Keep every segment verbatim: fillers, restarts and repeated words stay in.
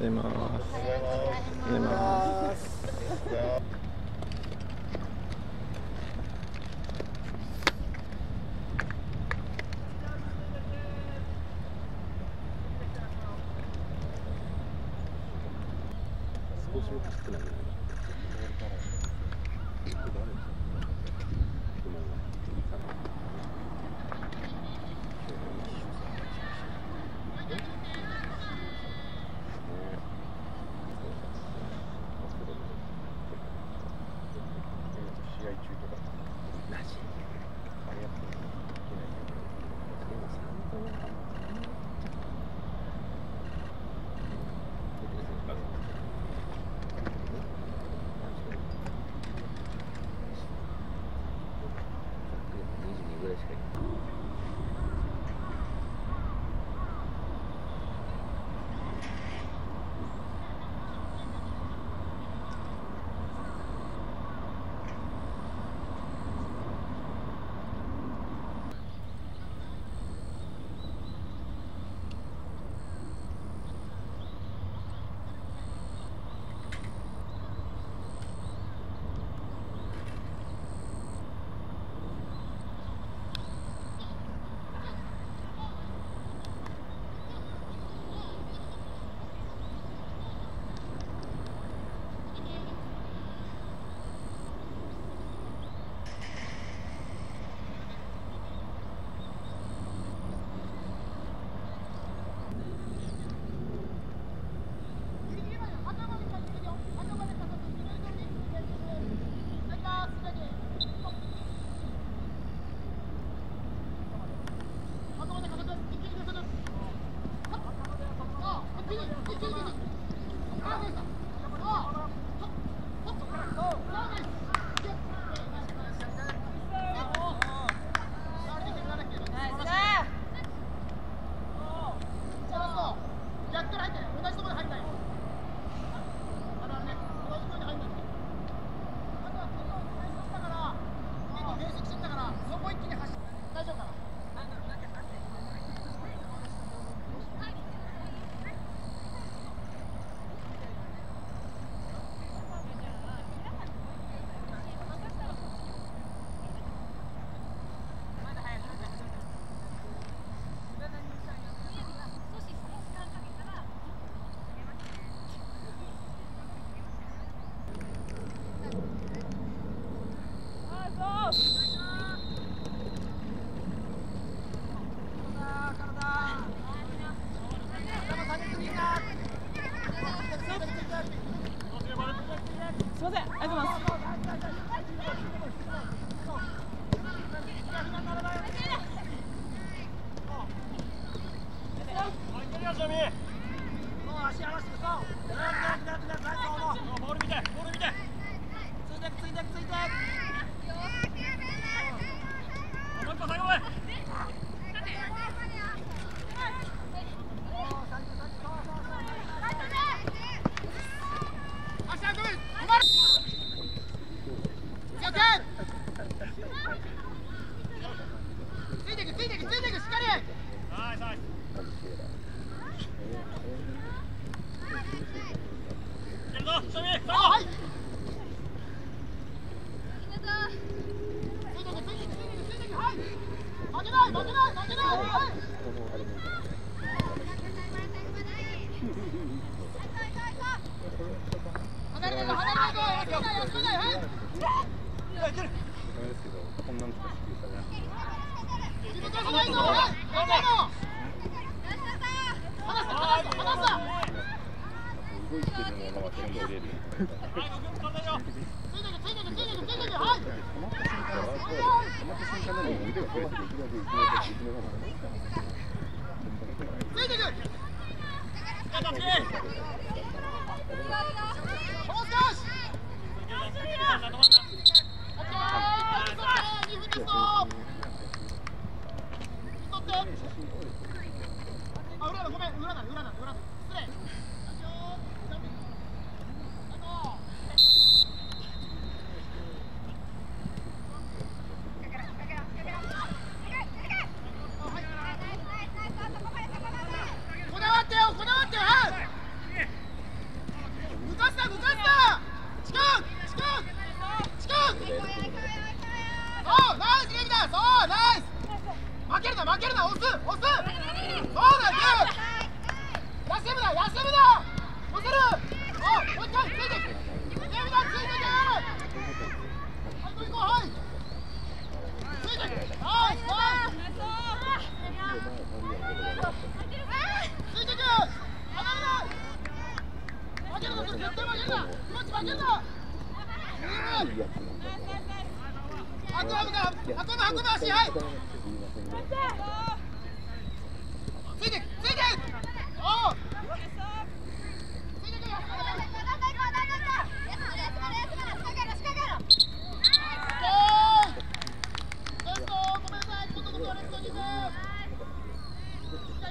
出ます。出ます。少しもきつくなる。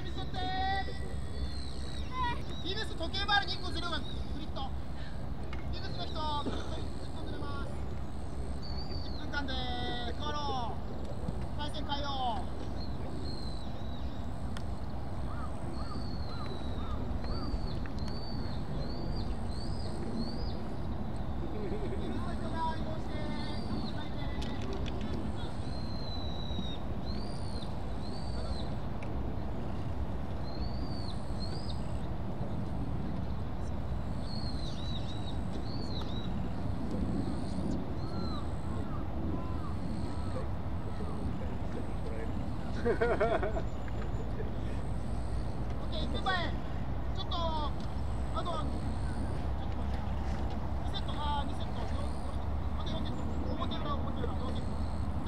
い水取ってー。イグス時計回りにいっこずれます。スリット。イグスの人、いっこずれます。いっぷんかんで変わろう。回線変えよう。オッケー、いっぷんまえ、ちょっと、あとは、にセット、あー、にセット、あとよんセット、表裏、表裏、よんセット。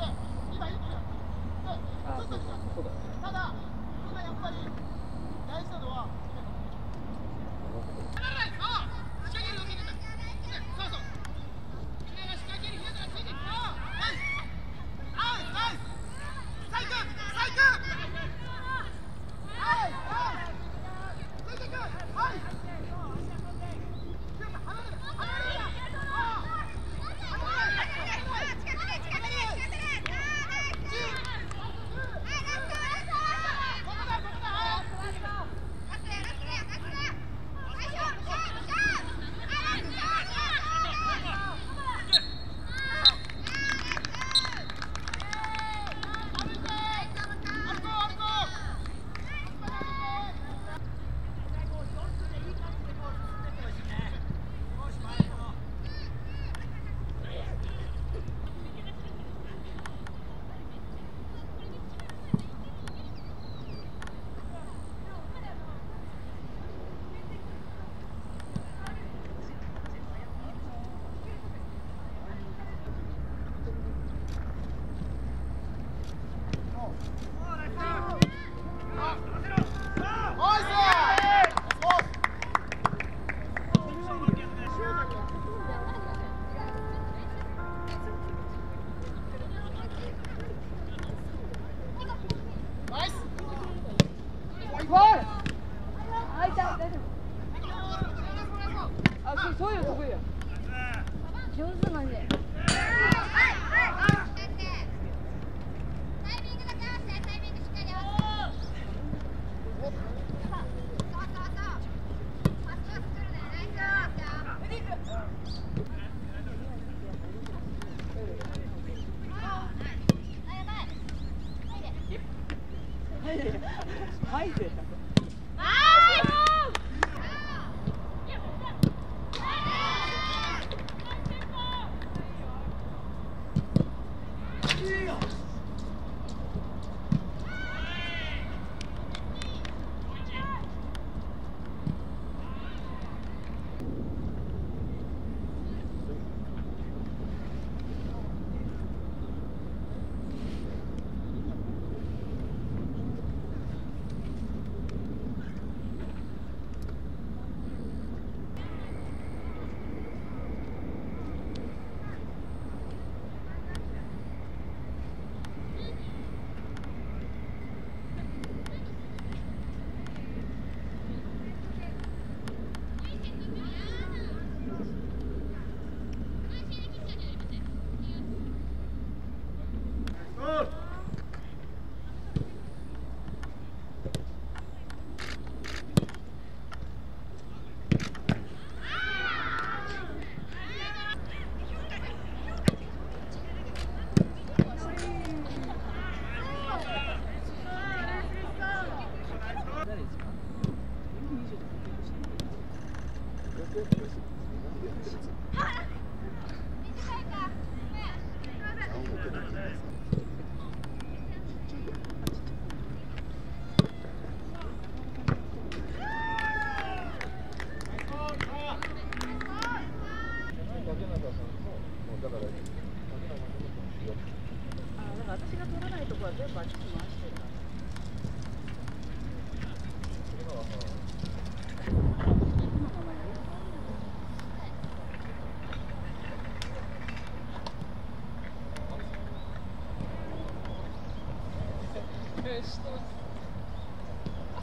で、今いっぷんやってる。で、ちょっと来た。ただ、今やっぱり、大事なのは、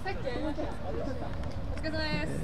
お疲れ様です。